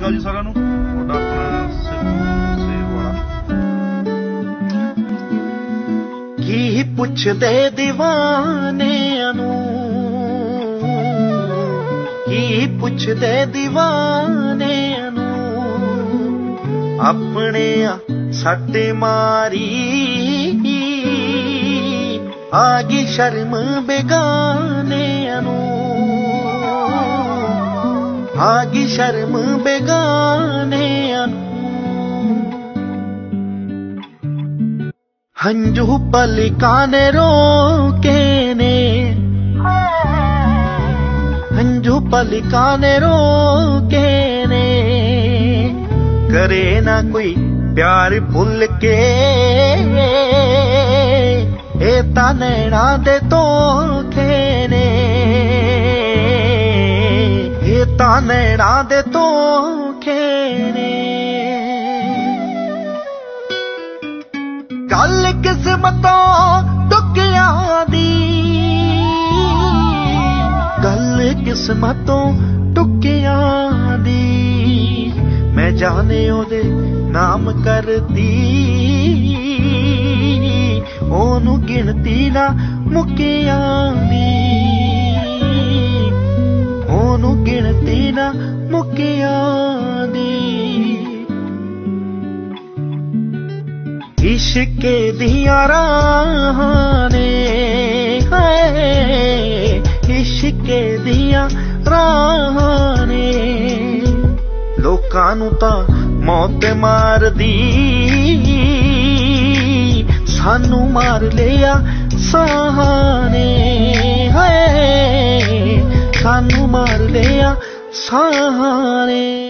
निकल जी सारा की पुछ दे दीवाने अनु की पुछ दे दीवाने अनु अपने सट मारी आगी शर्म बेगाने अनु आगी शर्म बेगाने अनु हंजू पलिकाने रोके ने हंजू पलिकाने रोके ने करे ना कोई प्यार भूल के एता नैना दे तो खेने एता नैना दे तो खेने गल किस्मतों दुखिया दी गल किस्मतों दुखिया दी मैं जाने ओदे नाम कर दी ओनू गिनती ना मुकिया दी ओनू गिनती ना मुकिया दी इश्के दिया राहां ने इश्के दिया राहां ने लोकां नूं तां मौत मार दी सानू मार लिया साने है सानू मार लिया साने।